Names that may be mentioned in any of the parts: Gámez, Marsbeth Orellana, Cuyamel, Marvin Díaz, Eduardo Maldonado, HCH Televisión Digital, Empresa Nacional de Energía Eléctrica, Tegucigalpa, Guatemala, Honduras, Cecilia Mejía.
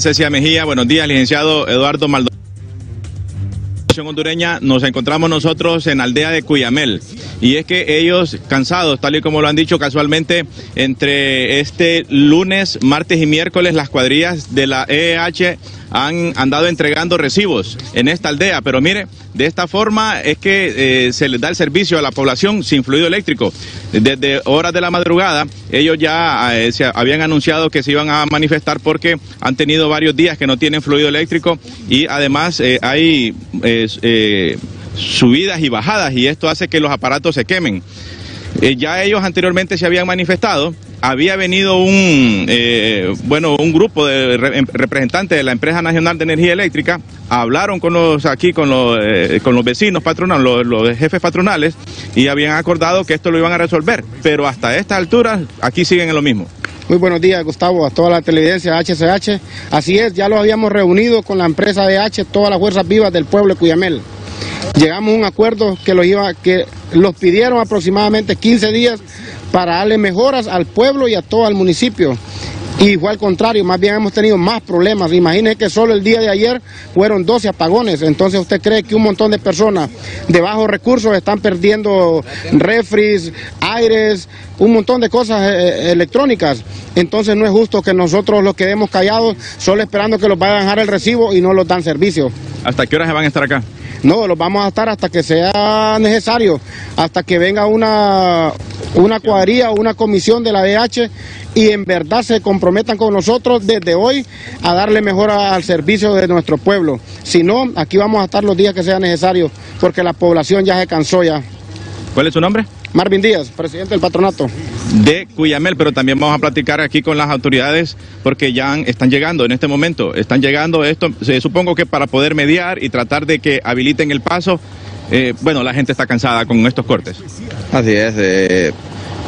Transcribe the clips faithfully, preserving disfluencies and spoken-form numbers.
Cecilia Mejía, buenos días, licenciado Eduardo Maldonado. Hondureña, nos encontramos nosotros en la aldea de Cuyamel, y es que ellos, cansados, tal y como lo han dicho casualmente, entre este lunes, martes y miércoles, las cuadrillas de la E E H han andado entregando recibos en esta aldea, pero mire, de esta forma es que eh, se les da el servicio a la población sin fluido eléctrico. Desde horas de la madrugada, ellos ya eh, se habían anunciado que se iban a manifestar porque han tenido varios días que no tienen fluido eléctrico, y además eh, hay eh, eh, subidas y bajadas, y esto hace que los aparatos se quemen. Eh, ya ellos anteriormente se habían manifestado. Había venido un, eh, bueno, un grupo de re representantes de la Empresa Nacional de Energía Eléctrica, hablaron con los aquí con los, eh, con los vecinos patronales, los, los jefes patronales, y habían acordado que esto lo iban a resolver, pero hasta estas alturas aquí siguen en lo mismo. Muy buenos días, Gustavo, a toda la televidencia H C H. Así es, ya los habíamos reunido con la empresa de H, todas las fuerzas vivas del pueblo de Cuyamel. Llegamos a un acuerdo que los, iba, que los pidieron aproximadamente quince días para darle mejoras al pueblo y a todo el municipio. Y fue al contrario, más bien hemos tenido más problemas. Imagínense que solo el día de ayer fueron doce apagones. Entonces, ¿usted cree que un montón de personas de bajos recursos están perdiendo refris, aires, un montón de cosas eh, electrónicas? Entonces no es justo que nosotros los quedemos callados solo esperando que los vayan a dejar el recibo y no los dan servicio. ¿Hasta qué horas se van a estar acá? No, los vamos a estar hasta que sea necesario, hasta que venga una, una cuadrilla o una comisión de la D H y en verdad se comprometan con nosotros desde hoy a darle mejora al servicio de nuestro pueblo. Si no, aquí vamos a estar los días que sea necesario, porque la población ya se cansó ya. ¿Cuál es su nombre? Marvin Díaz, presidente del patronato de Cuyamel, pero también vamos a platicar aquí con las autoridades porque ya están llegando en este momento, están llegando esto, supongo que para poder mediar y tratar de que habiliten el paso. Eh, bueno, la gente está cansada con estos cortes. Así es, eh,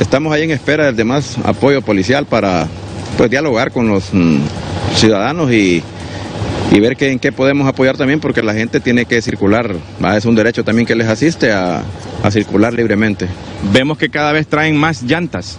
estamos ahí en espera del demás apoyo policial para pues, dialogar con los mmm, ciudadanos y... Y ver que en qué podemos apoyar también, porque la gente tiene que circular, ¿va? Es un derecho también que les asiste a, a circular libremente. Vemos que cada vez traen más llantas.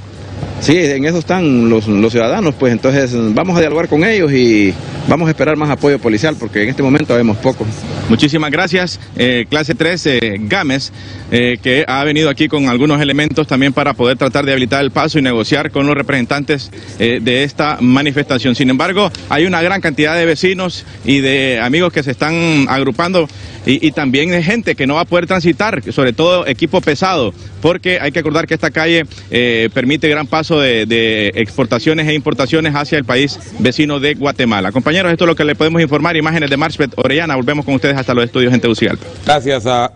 Sí, en eso están los, los ciudadanos, pues entonces vamos a dialogar con ellos y vamos a esperar más apoyo policial, porque en este momento vemos poco. Muchísimas gracias, eh, clase tres, eh, Gámez, eh, que ha venido aquí con algunos elementos también para poder tratar de habilitar el paso y negociar con los representantes eh, de esta manifestación. Sin embargo, hay una gran cantidad de vecinos y de amigos que se están agrupando y, y también de gente que no va a poder transitar, sobre todo equipo pesado, porque hay que acordar que esta calle eh, permite gran paso de, de exportaciones e importaciones hacia el país vecino de Guatemala. Compañeros, esto es lo que le podemos informar. Imágenes de Marsbeth Orellana. Volvemos con ustedes hasta los estudios en Tegucigalpa. Gracias a